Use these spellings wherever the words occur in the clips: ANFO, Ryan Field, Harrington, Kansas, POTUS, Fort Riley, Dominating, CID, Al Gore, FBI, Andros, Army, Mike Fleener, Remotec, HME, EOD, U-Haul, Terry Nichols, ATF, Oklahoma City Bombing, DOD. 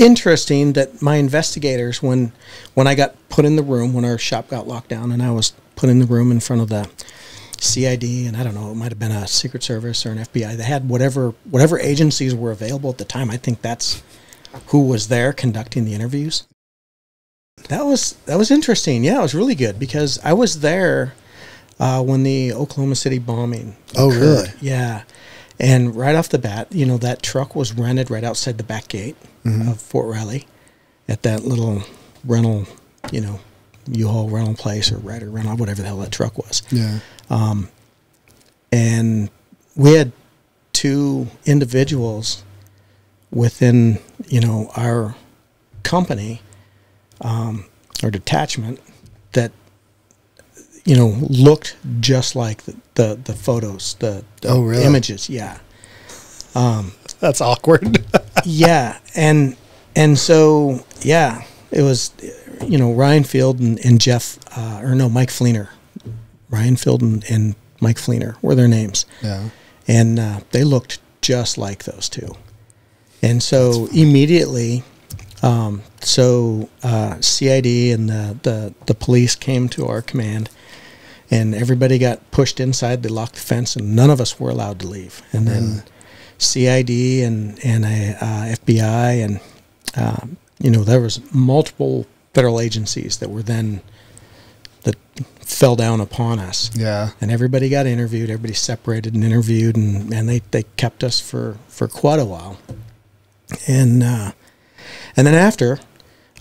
interesting that my investigators, when I got put in the room, when our shop got locked down and I was put in the room in front of the CID, and I don't know, it might have been a Secret Service or an FBI. They had whatever agencies were available at the time. I think that's who was there conducting the interviews. That was interesting. Yeah, it was really good because I was there when the Oklahoma City bombing occurred. Oh, really? Yeah. And right off the bat, you know, that truck was rented right outside the back gate of Fort Riley at that little rental, you know, U-Haul rental place or Ryder rental, whatever the hell that truck was. Yeah. And we had two individuals within, you know, our company or detachment that, you know, looked just like the photos, oh, really? Images. Yeah. That's awkward. Yeah. And so, yeah, it was, you know, Ryan Field and Jeff, or no, Mike Fleener. Ryan Field and Mike Fleener were their names. Yeah. And they looked just like those two. And so immediately, CID and the police came to our command, and everybody got pushed inside. They locked the fence, and none of us were allowed to leave. And then CID and FBI and, you know, there was multiple federal agencies that were then, that fell down upon us. Yeah. And everybody got interviewed. Everybody separated and interviewed, and they kept us for quite a while. And then after,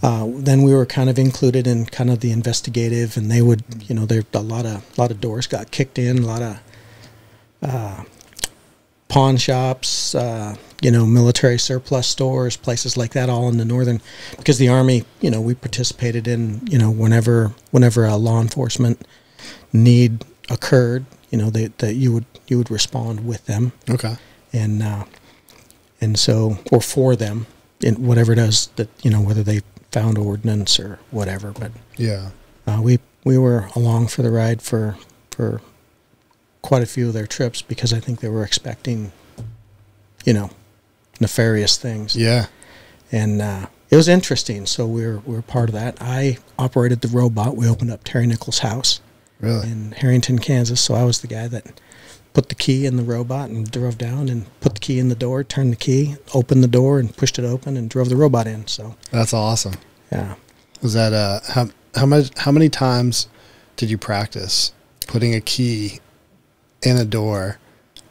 then we were kind of included in kind of the investigative, and they would, you know, there a lot of doors got kicked in, a lot of pawn shops, you know, military surplus stores, places like that, all in the northern, because the Army, you know, we participated in, you know, whenever a law enforcement need occurred, you know, that you would respond with them. Okay. And so, or for them, in whatever it is that, you know, whether they found ordnance or whatever, but yeah, we were along for the ride for quite a few of their trips because I think they were expecting, you know, nefarious things. Yeah. And it was interesting. So we were part of that. I operated the robot. We opened up Terry Nichols' house. Really? In Harrington, Kansas. So I was the guy that put the key in the robot and drove down and put the key in the door, turned the key, opened the door and pushed it open and drove the robot in. So that's awesome. Yeah. Was that how many times did you practice putting a key in a door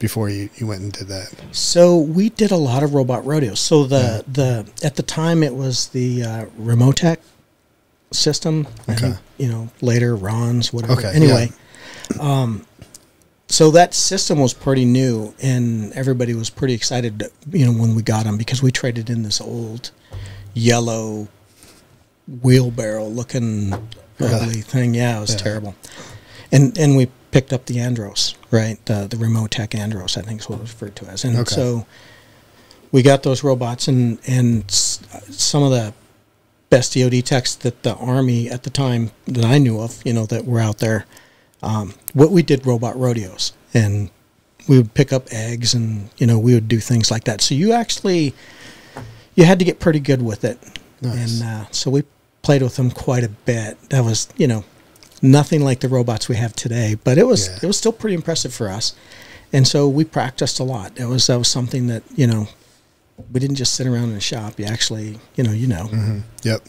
before you went and did that? So we did a lot of robot rodeos. So the at the time it was the Remotec system. Okay. I think, you know, later Ron's, whatever. Okay, anyway. Yeah. So that system was pretty new, and everybody was pretty excited, you know, when we got them, because we traded in this old yellow wheelbarrow-looking ugly thing. Yeah, it was terrible. And we picked up the Andros, right? The Remotec Andros, I think is what it was referred to as. And so we got those robots, and some of the best DOD techs that the Army at the time that I knew of, you know, that were out there. What we did robot rodeos, and we would pick up eggs, and, you know, we would do things like that. So you had to get pretty good with it. Nice. And so we played with them quite a bit. That was, you know, nothing like the robots we have today, but it was still pretty impressive for us. And so we practiced a lot. That was something that, you know, we didn't just sit around in the shop. You actually, you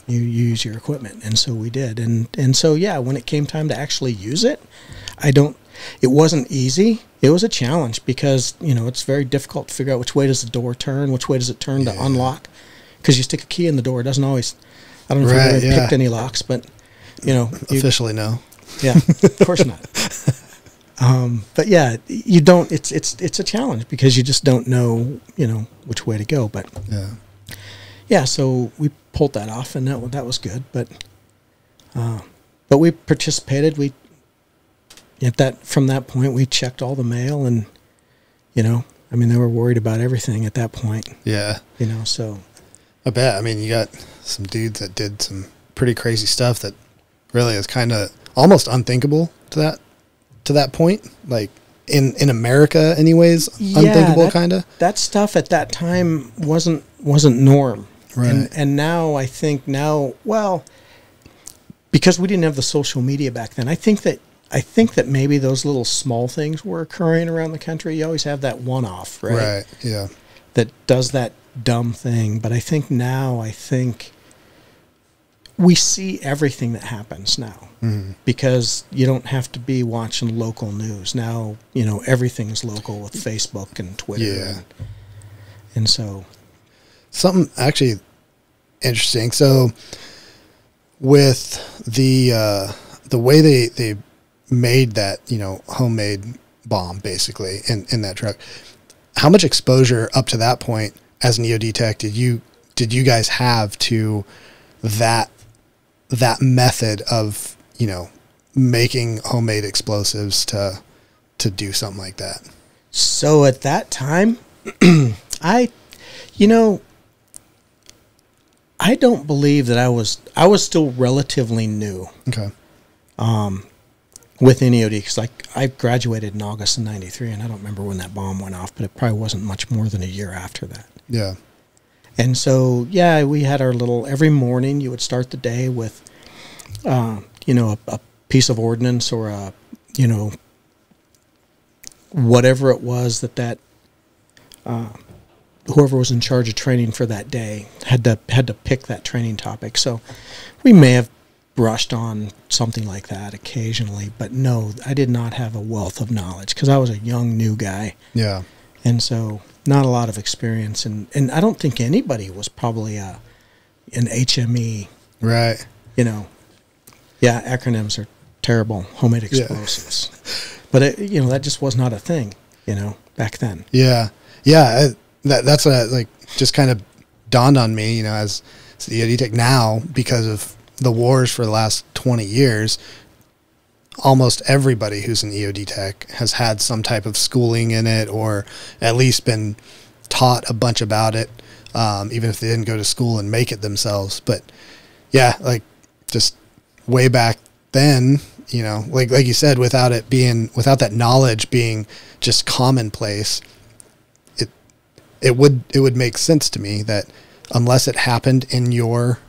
use your equipment. And so we did. And so, yeah, when it came time to actually use it, it wasn't easy. It was a challenge because, you know, it's very difficult to figure out which way does the door turn, which way does it turn to unlock. Because you stick a key in the door. It doesn't always, I don't know if you really picked any locks, but, you know. Officially, no. Yeah, of course not. But yeah, you don't, it's a challenge because you just don't know, you know, which way to go, but yeah, so we pulled that off, and that was good, but we participated. From that point, we checked all the mail, and, you know, I mean, they were worried about everything at that point. Yeah. You know, so. I bet. I mean, you got some dudes that did some pretty crazy stuff that really is kind of almost unthinkable to that point, like in America anyways, unthinkable, kind of. That stuff at that time wasn't norm, Right. And now I think now, well, because we didn't have the social media back then, I think that maybe those little small things were occurring around the country. You always have that one-off, right? Right, yeah. That does that dumb thing. But I think now, I think we see everything that happens now because you don't have to be watching local news. Now, you know, everything is local with Facebook and Twitter. Yeah. And so. Something actually interesting. So with the way they made that, you know, homemade bomb basically in that truck, how much exposure up to that point as an EOD tech did you guys have to that method of, you know, making homemade explosives to do something like that? So at that time, I don't believe that I was still relatively new. Okay. With EOD, because I graduated in August of '93, and I don't remember when that bomb went off, but it probably wasn't much more than a year after that. Yeah. And so, yeah, we had our little, every morning you would start the day with, you know, a piece of ordnance or a, you know, whatever it was that whoever was in charge of training for that day had to pick that training topic. So we may have brushed on something like that occasionally, but no, I did not have a wealth of knowledge because I was a young, new guy. Yeah. And so not a lot of experience. And I don't think anybody was probably an HME. Right. You know, yeah, acronyms are terrible, homemade explosives. Yeah. But, it, you know, that just was not a thing, you know, back then. Yeah. Yeah. That's what, like, just kind of dawned on me, you know, as the EOD tech now, because of the wars for the last 20 years, almost everybody who's an EOD tech has had some type of schooling in it or at least been taught a bunch about it, even if they didn't go to school and make it themselves. But, yeah, like, just way back then, you know, like you said, without that knowledge being just commonplace, it would make sense to me that unless it happened in your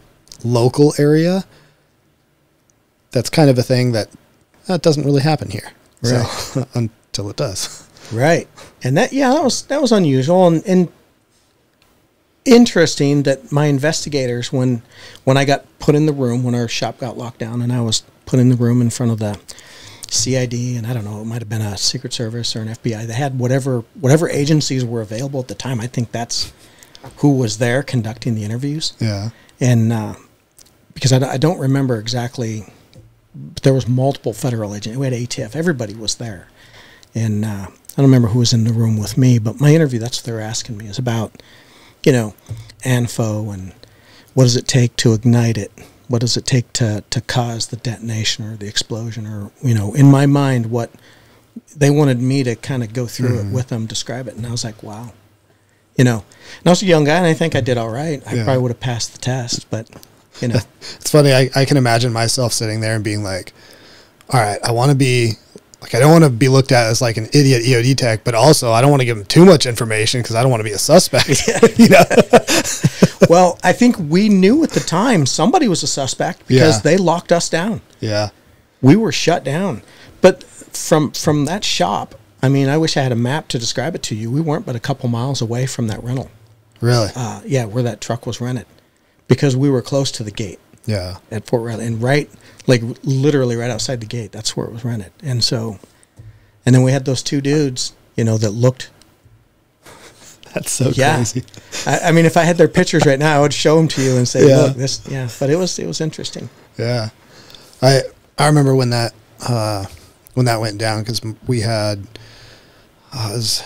local area, that's kind of a thing that doesn't really happen here, right? So, until it does, right? And that was unusual and interesting that my investigators, when I got put in the room, when our shop got locked down and I was put in the room in front of the CID, and I don't know, it might have been a Secret Service or an FBI. They had whatever agencies were available at the time. I think that's who was there conducting the interviews. Yeah. And because I don't remember exactly, but there was multiple federal agents. We had ATF. Everybody was there. And I don't remember who was in the room with me, but my interview, that's what they're asking me, is about, you know, ANFO and what does it take to ignite it? What does it take to cause the detonation or the explosion? Or, you know, in my mind, what they wanted me to kind of go through it with them, describe it. And I was like, wow. You know, and I was a young guy, and I think I did all right. I probably would have passed the test, but, you know. It's funny. I can imagine myself sitting there and being like, all right, I want to be, like, I don't want to be looked at as like an idiot EOD tech, but also I don't want to give them too much information because I don't want to be a suspect. Yeah. You know? Well, I think we knew at the time somebody was a suspect because they locked us down. Yeah. We were shut down. But from that shop, I mean, I wish I had a map to describe it to you. We weren't but a couple miles away from that rental. Really? Yeah, where that truck was rented because we were close to the gate. Yeah. At Fort Riley. And right, like literally right outside the gate, that's where it was rented. And so, and then we had those two dudes, you know, that looked. That's so crazy. I mean, if I had their pictures right now, I would show them to you and say, look, this, But it was interesting. Yeah. I remember when that went down, because we had his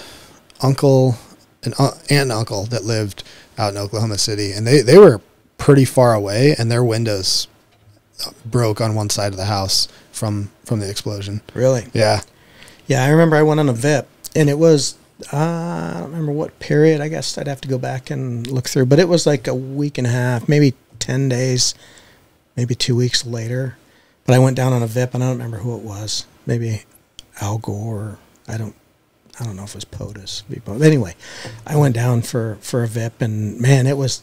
uncle and aunt and uncle that lived out in Oklahoma City, and they were pretty far away, and their windows broke on one side of the house from the explosion. Really? Yeah. Yeah, I remember I went on a VIP, and it was, I don't remember what period. I guess I'd have to go back and look through, but it was like a week and a half, maybe 10 days, maybe 2 weeks later. But I went down on a VIP, and I don't remember who it was. Maybe Al Gore. I don't I don't know if it was POTUS. Anyway, I went down for a VIP, and man, it was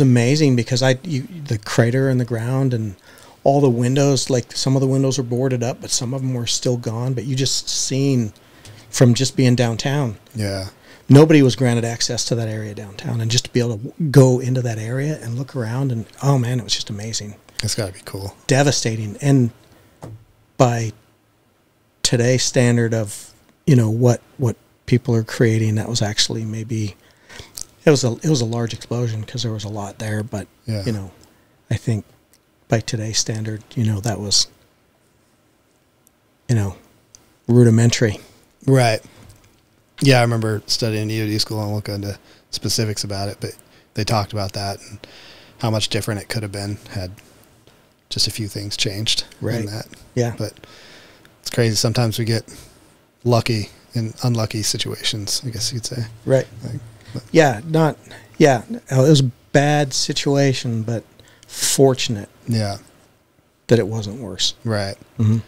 amazing because the crater in the ground and all the windows, like some of the windows were boarded up, but some of them were still gone. But you just seen from just being downtown. Yeah. Nobody was granted access to that area downtown, and just to be able to go into that area and look around, and oh man, it was just amazing. It's got to be cool. Devastating, and by today's standard of, you know, what people are creating, that was actually maybe it was a large explosion because there was a lot there, but yeah. You know, I think by today's standard, you know, that was, you know, rudimentary. Right. Yeah, I remember studying EOD school, and look into specifics about it, but they talked about that and how much different it could have been had just a few things changed. Right. In that. Yeah. But it's crazy. Sometimes we get lucky in unlucky situations, I guess you'd say. Right. Like, yeah. Not. Yeah. It was a bad situation, but fortunate. Yeah. That it wasn't worse. Right. Mm-hmm.